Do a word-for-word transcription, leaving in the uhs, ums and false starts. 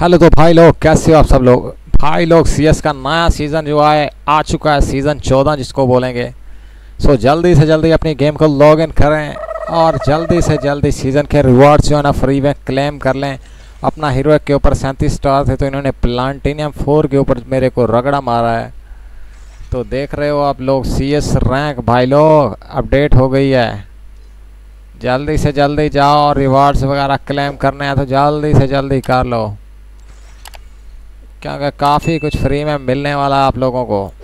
Hello तो भाई लोग, कैसे हो आप सब लोग। भाई लोग सीएस का नया सीज़न जो है आ चुका है, सीज़न चौदह जिसको बोलेंगे। सो so, जल्दी से जल्दी अपनी गेम को लॉगिन करें और जल्दी से जल्दी सीज़न के रिवॉर्ड्स जो है ना फ्री में क्लेम कर लें। अपना हीरो के ऊपर सैंतीस स्टार थे तो इन्होंने प्लाटिनियम फोर के ऊपर मेरे को रगड़ा मारा है। तो देख रहे हो आप लोग सीएस रैंक भाई लोग अपडेट हो गई है। जल्दी से जल्दी जाओ और रिवॉर्ड्स वगैरह क्लेम करने हैं तो जल्दी से जल्दी कर लो, क्योंकि काफ़ी कुछ फ्री में मिलने वाला है आप लोगों को।